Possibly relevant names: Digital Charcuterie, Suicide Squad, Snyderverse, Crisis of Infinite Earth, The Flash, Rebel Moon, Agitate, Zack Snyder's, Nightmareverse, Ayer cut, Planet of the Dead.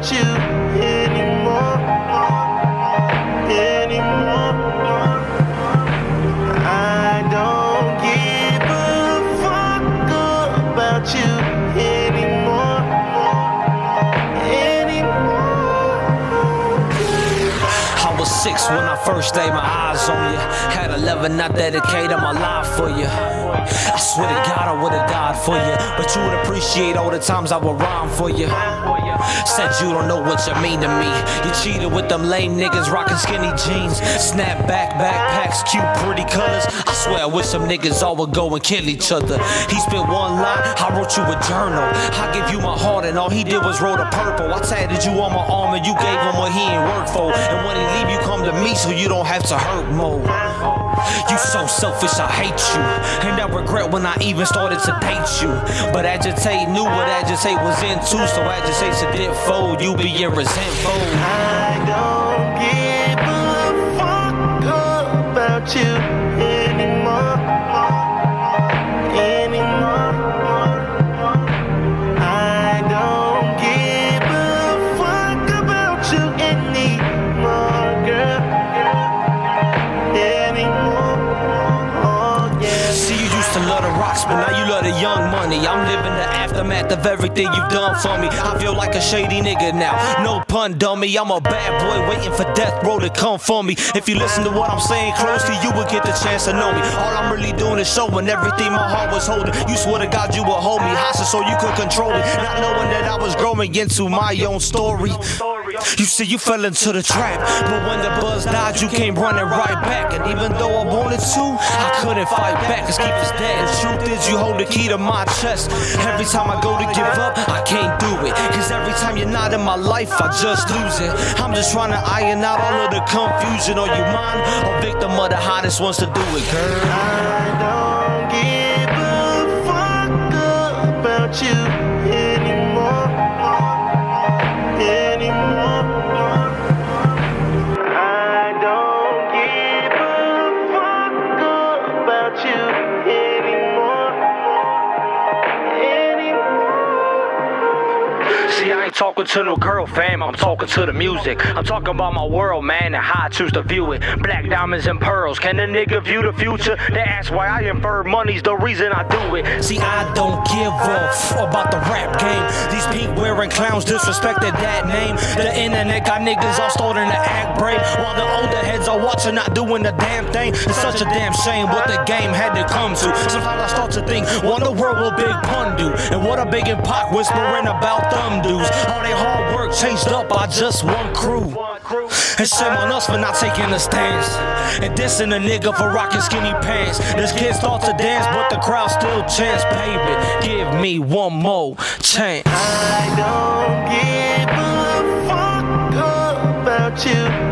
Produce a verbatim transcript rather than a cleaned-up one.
want you anymore, anymore. I don't give a fuck about you anymore, anymore. I was six when I first laid my eyes on you. Had eleven, I dedicated my life for you. I swear to God I would've died for you, but you would appreciate all the times I would rhyme for you. Said you don't know what you mean to me. You cheated with them lame niggas rocking skinny jeans, snap back backpacks, cute pretty colors. I swear I wish some niggas all would go and kill each other. He spit one line, I wrote you a journal. I gave you my heart and all he did was roll the purple. I tatted you on my arm and you gave him what he ain't worked for. And when he leave you come to me so you don't have to hurt more. You so selfish, I hate you, and I regret when I even started to date you. But Agitate knew what Agitate was into, so Agitate should did fold, you be your resentful. I don't give a fuck about you anymore, anymore. I don't give a fuck about you anymore, girl, anymore. I used to love the rocks, but now you love the young money. I'm living the aftermath of everything you've done for me. I feel like a shady nigga now, no pun dummy. I'm a bad boy waiting for death row to come for me. If you listen to what I'm saying closely, you will get the chance to know me. All I'm really doing is showing everything my heart was holding. You swore to God you would hold me hostage so you could control it, not knowing that I was growing into my own story. You see, you fell into the trap, but when the buzz died, you came running right back. And even though I wanted to, I couldn't fight back. Cause keep is dead. The truth is, you hold the key to my chest. Every time I go to give up, I can't do it. Cause every time you're not in my life, I just lose it. I'm just trying to iron out all of the confusion. Are you mine? A victim of the hottest ones to do it, girl. I don't give a fuck about you. See, I ain't talking to no girl, fam, I'm talking to the music. I'm talking about my world, man, and how I choose to view it. Black diamonds and pearls, can a nigga view the future? They ask why I infer money's the reason I do it. See, I don't give a f about the rap game. These pink wearing clowns disrespected that name. The internet got niggas all starting to act brave, while the older heads are watching, not doing the damn thing. It's such a damn shame what the game had to come to. Sometimes I start to think, wonder where will Big Pun do? And what a Big and Pac whispering about them do. All they hard work changed up by just one crew. And shame on us for not taking a stance, and dissing a nigga for rocking skinny pants. This kid starts to dance, but the crowd still chants. Baby, give me one more chance. I don't give a fuck about you.